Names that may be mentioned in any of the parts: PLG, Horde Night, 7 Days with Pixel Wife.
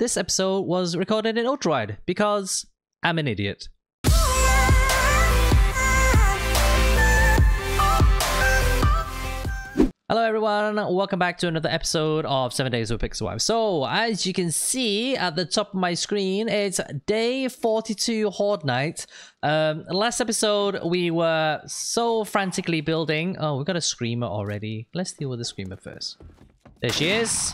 this episode was recorded in Ultrawide because I'm an idiot. Hello everyone, welcome back to another episode of 7 Days with Pixel Wife. So, as you can see at the top of my screen, it's day 42 Horde Night. Last episode, we were so frantically building... Oh, we've got a Screamer already. Let's deal with the Screamer first. There she is.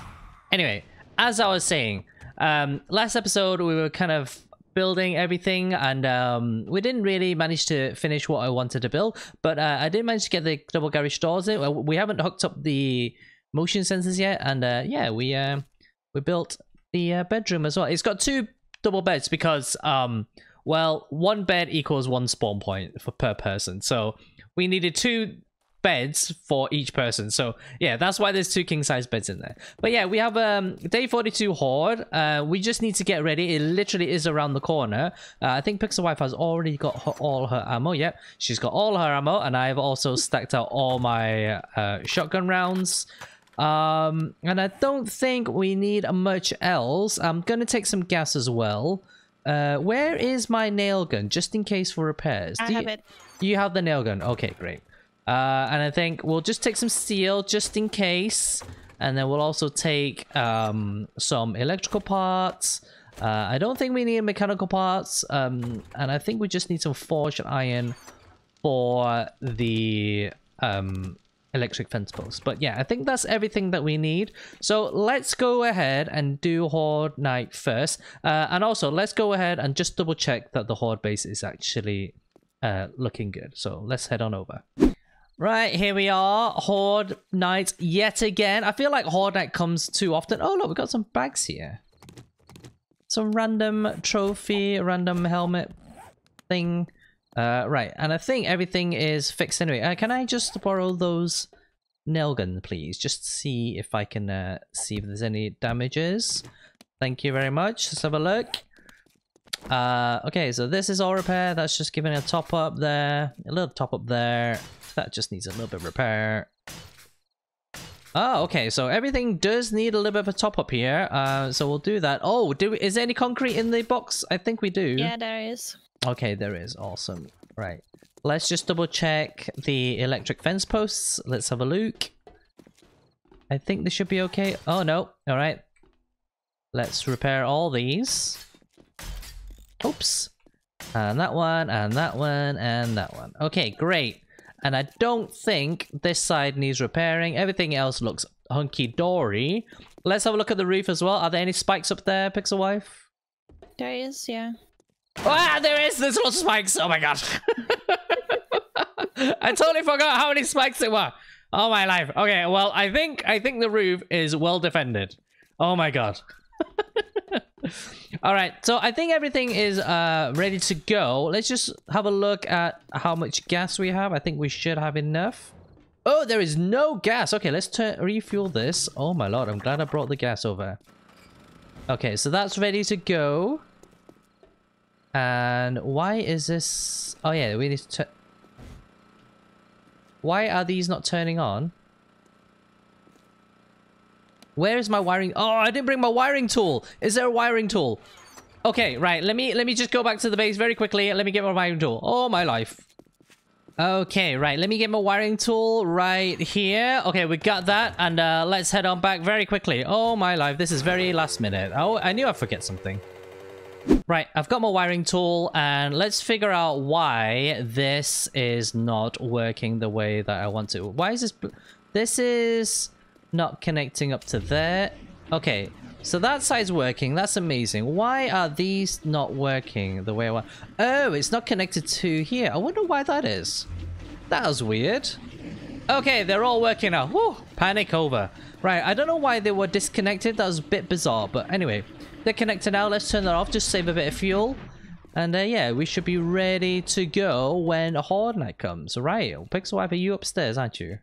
Anyway, as I was saying, last episode we were kind of building everything, and we didn't really manage to finish what I wanted to build, but I did manage to get the double garage doors in. We haven't hooked up the motion sensors yet, and yeah, we built the bedroom as well. It's got two double beds because well, one bed equals one spawn point per person, so we needed two beds for each person. So yeah, that's why there's two king-size beds in there. But yeah, we have day 42 Horde. We just need to get ready. It literally is around the corner. I think Pixel Wife has already got all her ammo. Yep, she's got all her ammo, and I've also stacked out all my shotgun rounds. And I don't think we need much else. I'm gonna take some gas as well. Where is my nail gun, just in case for repairs? I have it. You have the nail gun. Okay, great. And I think we'll just take some steel just in case, and then we'll also take some electrical parts. I don't think we need mechanical parts, and I think we just need some forged iron for the electric fence post. But yeah, I think that's everything that we need. So let's go ahead and do Horde Night first, and also let's go ahead and just double check that the Horde base is actually looking good. So let's head on over. Right, here we are, Horde Night yet again. I feel like Horde Night comes too often. Oh, look, we've got some bags here. Some random trophy, random helmet thing. Right, and I think everything is fixed anyway. Can I just borrow those nail guns, please? Just see if I can see if there's any damages. Thank you very much. Let's have a look. Okay, so this is all repair. That's just giving a top up there. A little top up there. That just needs a little bit of repair. Oh, okay, so everything does need a little bit of a top-up here. So we'll do that. Oh, is there any concrete in the box? I think we do. Yeah, there is. Okay, there is. Awesome. Right. Let's just double-check the electric fence posts. Let's have a look. I think they should be okay. Oh, no. All right. Let's repair all these. Oops. And that one, and that one, and that one. Okay, great. And I don't think this side needs repairing. Everything else looks hunky-dory. Let's have a look at the roof as well. Are there any spikes up there, Pixel Wife? There is, yeah. Ah, there is! There's lots of spikes! Oh my god. I totally forgot how many spikes there were. Oh my life. Okay, well, I think the roof is well defended. Oh my god. All right, so I think everything is ready to go. Let's just have a look at how much gas we have. I think we should have enough. Oh, there is no gas. Okay, let's refuel this. Oh my lord, I'm glad I brought the gas over. Okay, so that's ready to go. And why is this... Oh yeah, we need to... Why are these not turning on? Where is my wiring? Oh, I didn't bring my wiring tool. Is there a wiring tool? Okay, right. Let me just go back to the base very quickly. Let me get my wiring tool. Oh, my life. Okay, right. Let me get my wiring tool right here. Okay, we got that. And let's head on back very quickly. Oh, my life. This is very last minute. Oh, I knew I'd forget something. Right, I've got my wiring tool. And let's figure out why this is not working the way that I want to. Why is this... This is... not connecting up to there. Okay, so that side's working. That's amazing. Why are these not working the way I want? Oh, it's not connected to here. I wonder why that is. That was weird. Okay, they're all working now. Woo, panic over. Right, I don't know why they were disconnected. That was a bit bizarre, but anyway, they're connected now. Let's turn that off, just save a bit of fuel. And yeah, we should be ready to go when Horde Night comes. Right, Pixel Wife, are you upstairs, aren't you?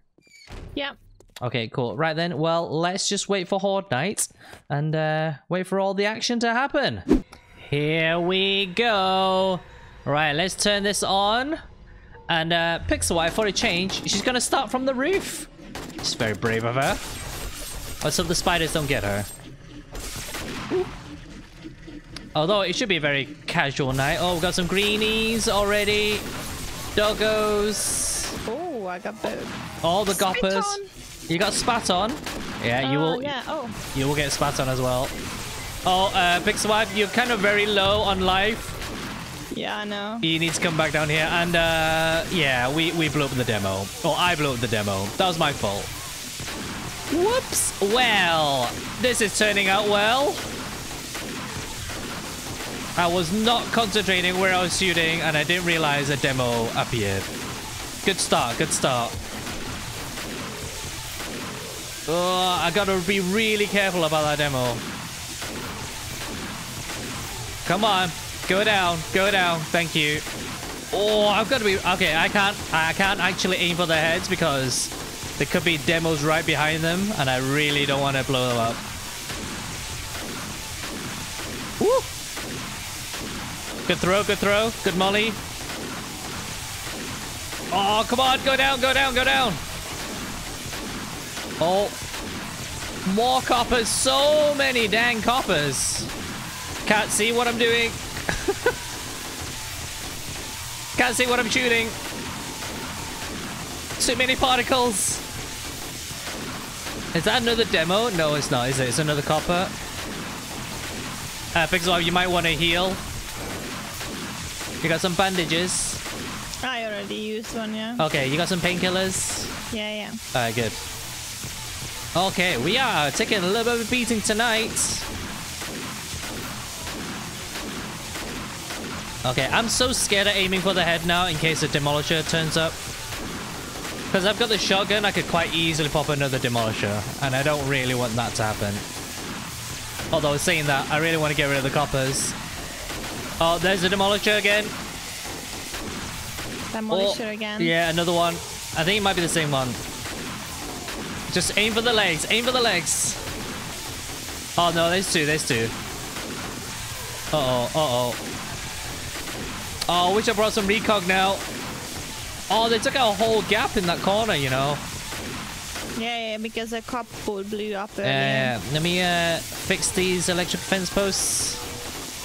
Yeah. Okay, cool. Right then, well, let's just wait for Horde Night and wait for all the action to happen. Here we go. Right, let's turn this on. And Pixel Wife, for a change, she's going to start from the roof. It's very brave of her. Let's hope the spiders don't get her. Ooh. Although it should be a very casual night. Oh, we've got some greenies already. Doggos. Oh, I got the... all the goppers. You got spat on. Yeah, you will. Yeah. Oh. You will get spat on as well. Oh, Pixel Wife, you're kind of very low on life. Yeah, I know. You need to come back down here, and yeah, we blew up the demo. Or I blew up the demo. That was my fault. Whoops. Well, this is turning out well. I was not concentrating where I was shooting, and I didn't realize a demo appeared. Good start, good start. Oh, I gotta be really careful about that demo. Come on, go down, thank you. Oh, I've gotta be, okay, I can't actually aim for their heads because there could be demos right behind them, and I really don't want to blow them up. Woo! Good throw, good molly. Oh, come on, go down, go down, go down. Oh, more coppers, so many dang coppers. Can't see what I'm doing. Can't see what I'm shooting. Too many particles. Is that another demo? No, it's not, is it? It's another copper. Pixel, you might want to heal. You got some bandages. I already used one, yeah. Okay, you got some painkillers? Yeah, yeah. Alright, good. Okay, we are taking a little bit of a beating tonight. Okay, I'm so scared of aiming for the head now in case the demolisher turns up. Because I've got the shotgun, I could quite easily pop another demolisher. And I don't really want that to happen. Although, saying that, I really want to get rid of the coppers. Oh, there's the demolisher again. Demolisher again. Yeah, another one. I think it might be the same one. Just aim for the legs. Aim for the legs. Oh, no, there's two. There's two. Uh-oh. Uh-oh. Oh, I wish I brought some recog now. Oh, they took out a whole gap in that corner, you know. Yeah, yeah, because a cop blew up earlier. Yeah, let me fix these electric fence posts.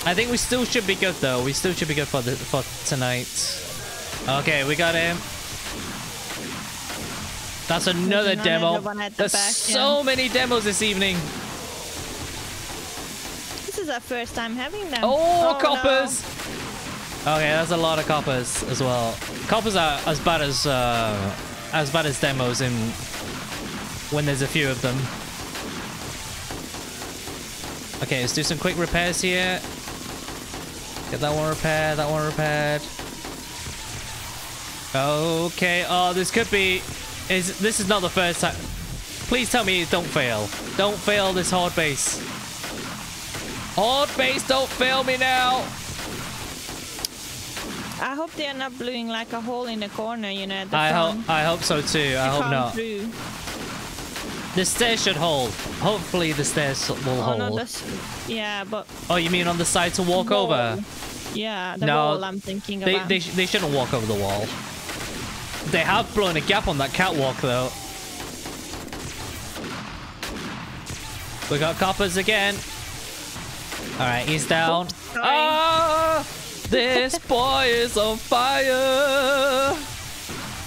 I think we still should be good though. We still should be good for tonight. Okay, we got him. That's another demo. There's so many demos this evening. This is our first time having them. Oh, coppers! No. Okay, that's a lot of coppers as well. Coppers are as bad as demos in when there's a few of them. Okay, let's do some quick repairs here. Get that one repaired, that one repaired. Okay, oh, this could be... this is not the first time. Please tell me don't fail. Don't fail this horde base. Horde base, don't fail me now! I hope they are not blowing like a hole in the corner, you know, at the I hope so too, I hope not. Through. The stairs should hold. Hopefully the stairs will hold. No, yeah, but... oh, you mean on the side to walk over? Yeah, the wall I'm thinking about. They shouldn't walk over the wall. They have blown a gap on that catwalk, though. We got coppers again. Alright, he's down. Oops, ah! This boy is on fire!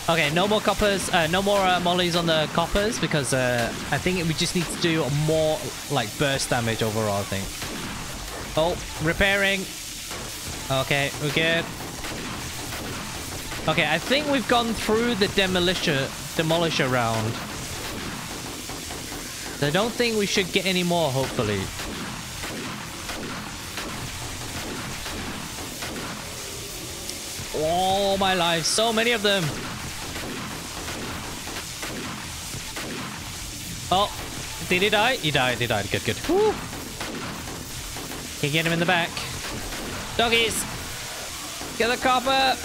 Okay, no more coppers, no more mollies on the coppers because I think we just need to do more like burst damage overall, I think. Oh, repairing. Okay, we're good. Okay, I think we've gone through the demolisher round. So I don't think we should get any more, hopefully. Oh my life, so many of them! Oh, did he die? He died, he died. Good, good. Woo. Can you get him in the back? Doggies! Get the copper!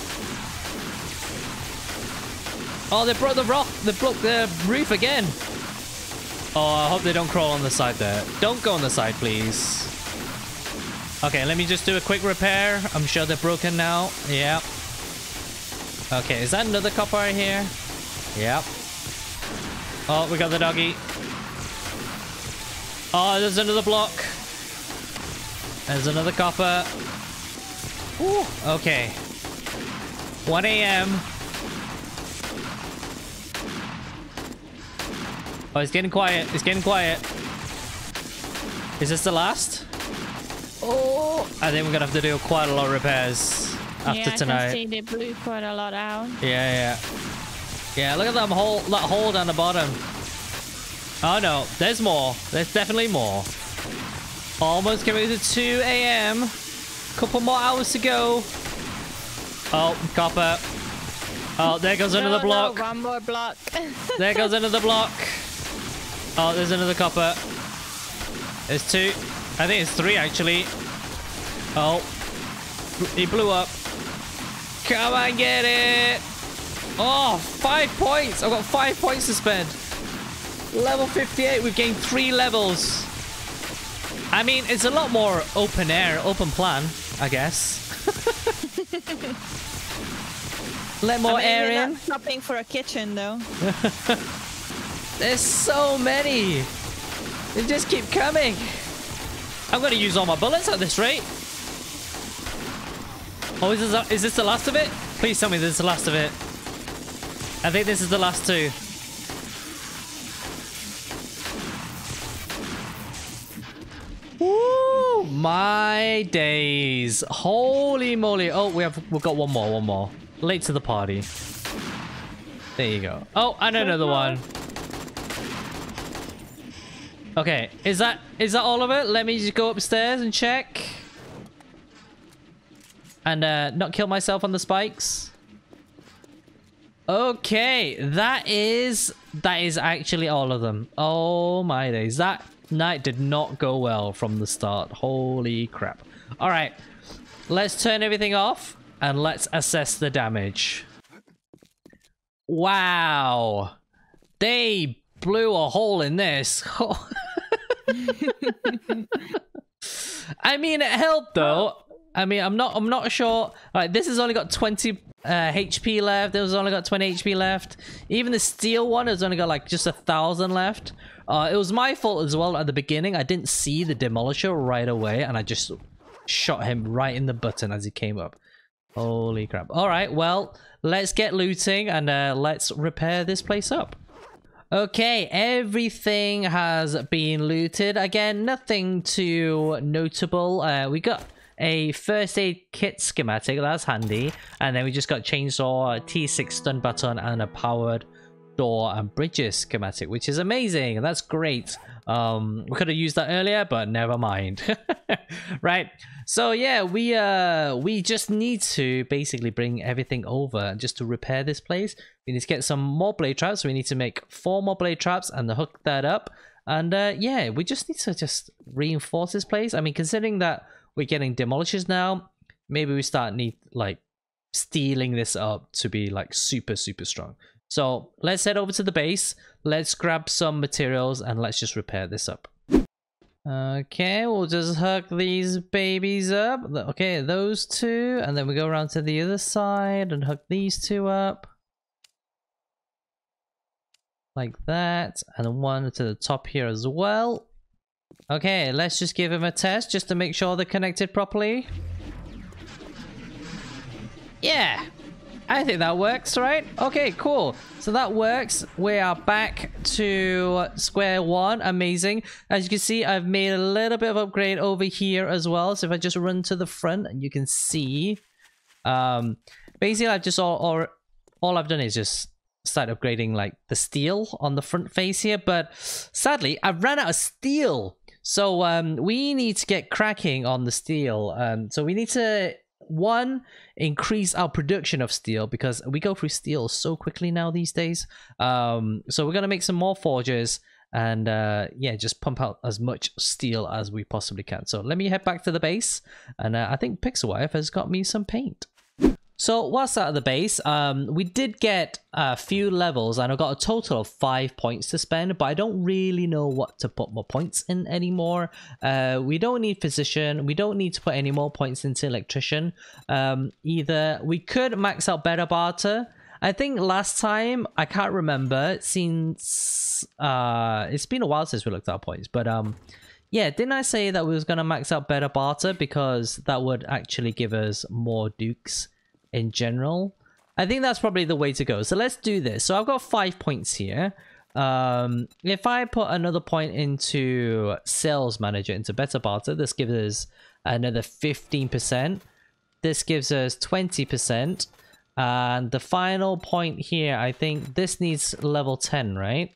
Oh, they broke the rock. They broke the roof again. Oh, I hope they don't crawl on the side there. Don't go on the side, please. Okay, let me just do a quick repair. I'm sure they're broken now. Yeah. Okay, is that another copper right here? Yep. Oh, we got the doggy. Oh, there's another block. There's another copper. Ooh, okay. 1 a.m. Oh, it's getting quiet. It's getting quiet. Is this the last? Oh, I think we're gonna have to do quite a lot of repairs after tonight. Yeah, I can see they blew quite a lot out. Yeah, yeah. Yeah, look at that hole. That hole down the bottom. Oh no, there's more. There's definitely more. Almost coming to 2 a.m. Couple more hours to go. Oh, copper. Oh, there goes another block. No, one more block. There goes another block. Oh, there's another copper. There's 2. I think it's 3 actually. Oh, he blew up. Come and get it. Oh, 5 points. I've got 5 points to spend. Level 58. We've gained 3 levels. I mean, it's a lot more open air, open plan, I guess. Let more air in. I'm not shopping for a kitchen though. There's so many. They just keep coming. I'm gonna use all my bullets at this rate. Oh, is this the last of it? Please tell me this is the last of it. I think this is the last 2. Woo! My days. Holy moly. Oh, we've got one more. Late to the party. There you go. Oh, I know another one. Okay, is that all of it? Let me just go upstairs and check. And not kill myself on the spikes. Okay, that is actually all of them. Oh my days. That night did not go well from the start. Holy crap. All right, let's turn everything off and let's assess the damage. Wow. They blew a hole in this. I mean, it helped though. I mean, I'm not sure. All right, this has only got 20 HP left. It was only got 20 HP left. Even the steel one has only got like just 1,000 left. It was my fault as well at the beginning. I didn't see the demolisher right away, and I just shot him right in the button as he came up. Holy crap. All right, well, let's get looting and let's repair this place up. Okay, everything has been looted. Again, nothing too notable. We got a first aid kit schematic. That's handy. And then we just got chainsaw, a T6 stun button, and a powered door and bridges schematic, which is amazing. That's great. We could have used that earlier, but never mind. Right, so yeah, we just need to basically bring everything over just to repair this place. We need to get some more blade traps. We need to make 4 more blade traps and hook that up. And yeah, we just need to just reinforce this place. I mean, considering that we're getting demolishers now, maybe we need like stealing this up to be like super strong. So let's head over to the base. Let's grab some materials and let's just repair this up. Okay, we'll just hook these babies up. Okay, those 2. And then we go around to the other side and hook these 2 up. Like that. And 1 to the top here as well. Okay, let's just give them a test just to make sure they're connected properly. Yeah. I think that works, right? Okay, cool. So that works. We are back to square one. Amazing. As you can see, I've made a little bit of upgrade over here as well. So if I just run to the front, and you can see, basically, I've just all I've done is just start upgrading like the steel on the front face here. But sadly, I've ran out of steel, so we need to get cracking on the steel. So we need to. 1, increase our production of steel, because we go through steel so quickly now these days. So we're going to make some more forges and yeah, just pump out as much steel as we possibly can. So let me head back to the base, and I think Pixel Wife has got me some paint. So whilst out of the base, we did get a few levels, and I've got a total of 5 points to spend, but I don't really know what to put more points in anymore. We don't need physician. We don't need to put any more points into electrician either. We could max out better barter. I think last time, I can't remember, since it's been a while since we looked at our points, but Yeah, didn't I say that we was going to max out better barter because that would actually give us more dukes in general? I think that's probably the way to go. So let's do this. So I've got 5 points here. If I put another point into sales manager, into better barter, this gives us another 15%. This gives us 20%. And the final point here, I think this needs level 10, right?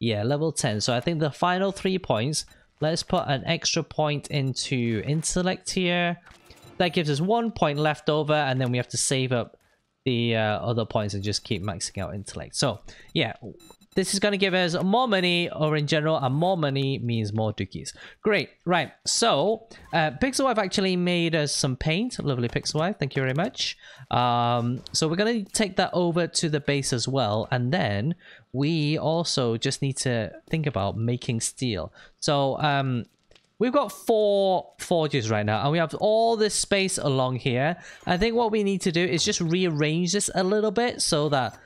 Yeah, level 10. So I think the final 3 points, let's put an extra point into intellect here. That gives us 1 point left over, and then we have to save up the other points and just keep maxing out intellect. So yeah, this is going to give us more money, or in general, and more money means more dookies. Great. Right, so Pixel Wife actually made us some paint. Lovely, Pixel Wife, thank you very much. So we're going to take that over to the base as well, and then we also just need to think about making steel. So we've got 4 forges right now, and we have all this space along here. I think what we need to do is just rearrange this a little bit so that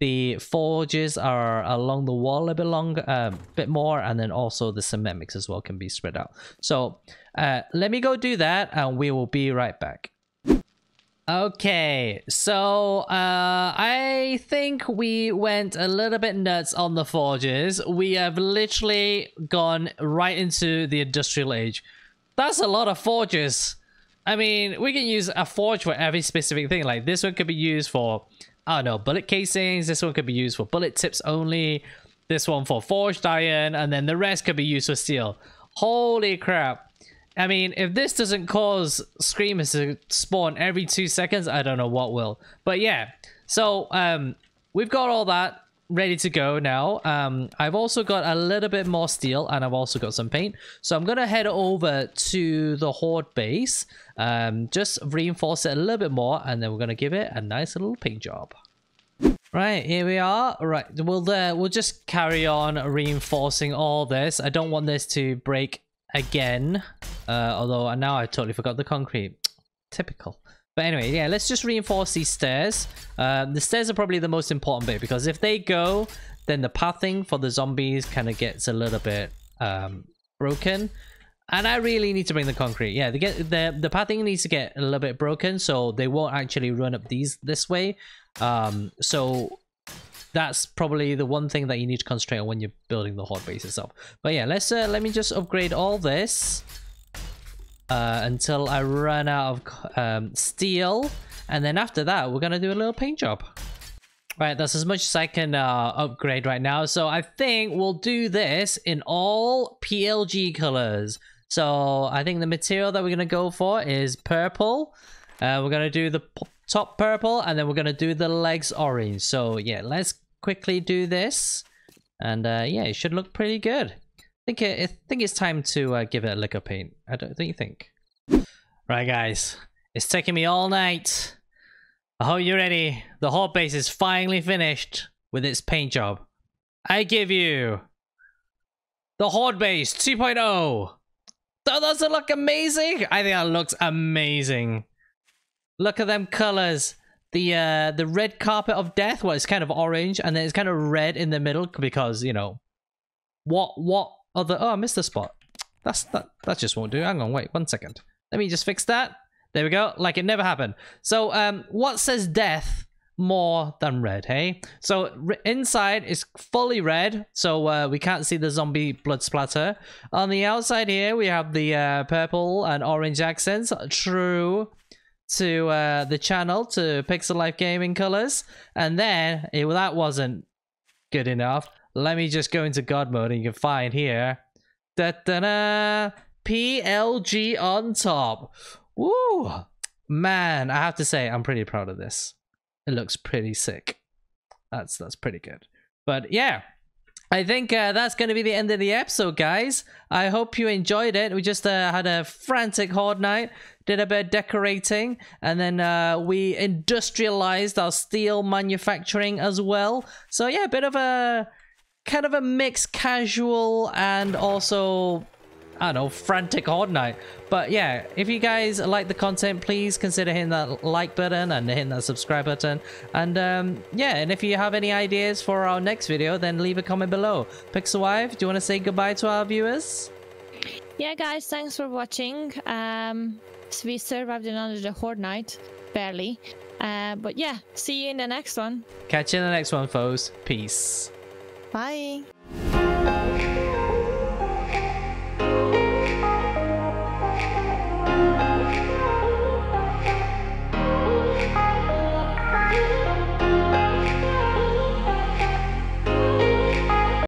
the forges are along the wall a bit longer, bit more, and then also the cement mix as well can be spread out. So let me go do that, and we will be right back. Okay, so I think we went a little bit nuts on the forges. We have literally gone right into the industrial age. That's a lot of forges. I mean, we can use a forge for every specific thing. Like this one could be used for, I don't know, bullet casings. This one could be used for bullet tips only. This one for forged iron, and then the rest could be used for steel. Holy crap. I mean, if this doesn't cause screamers to spawn every 2 seconds, I don't know what will. But yeah, so we've got all that ready to go now. I've also got a little bit more steel, and I've also got some paint. So I'm going to head over to the Horde base, just reinforce it a little bit more, and then we're going to give it a nice little paint job. Right, here we are. Right, we'll just carry on reinforcing all this. I don't want this to break again, although now I totally forgot the concrete. Typical. But anyway, yeah, let's just reinforce these stairs. The stairs are probably the most important bit, because if they go, then the pathing for the zombies kind of gets a little bit broken. And I really need to bring the concrete. Yeah, the pathing needs to get a little bit broken, so they won't actually run up these this way. So that's probably the one thing that you need to concentrate on when you're building the Horde base itself. But yeah, let's let me just upgrade all this until I run out of steel, and then after that we're gonna do a little paint job. Right, that's as much as I can upgrade right now. So I think we'll do this in all PLG colors. So I think the material that we're gonna go for is purple. We're gonna do the top purple, and then we're gonna do the legs orange. So yeah, let's quickly do this, and yeah, it should look pretty good. I think it's time to give it a lick of paint. Don't you think? Right, guys, it's taking me all night. I hope you're ready. The Horde base is finally finished with its paint job. I give you the Horde base 2.0. Oh, does it look amazing? I think that looks amazing. Look at them colors. The red carpet of death. Well, it's kind of orange, and then it's kind of red in the middle because, you know, what other... Oh, I missed the spot. That just won't do. Hang on, wait 1 second. Let me just fix that. There we go. Like it never happened. So what says death more than red, hey? So inside is fully red, so we can't see the zombie blood splatter. On the outside here, we have the purple and orange accents. True to the channel, to Pixel Wife Gaming colors. And then, well, that wasn't good enough. Let me just go into God mode, and you can find here. Da-da-da! PLG on top. Woo! Man, I have to say, I'm pretty proud of this. It looks pretty sick. That's pretty good. But yeah, I think that's going to be the end of the episode, guys. I hope you enjoyed it. We just had a frantic Horde night. Did a bit of decorating, and then we industrialized our steel manufacturing as well. So yeah, a bit of a... kind of a mix, casual and also, I don't know, frantic Horde night. But yeah, if you guys like the content, please consider hitting that like button and hitting that subscribe button. And yeah, and if you have any ideas for our next video, then leave a comment below. Pixel Wife, do you want to say goodbye to our viewers? yeah, guys, thanks for watching. So we survived another Horde night, barely. But yeah, see you in the next one. Catch you in the next one, folks. Peace. Bye.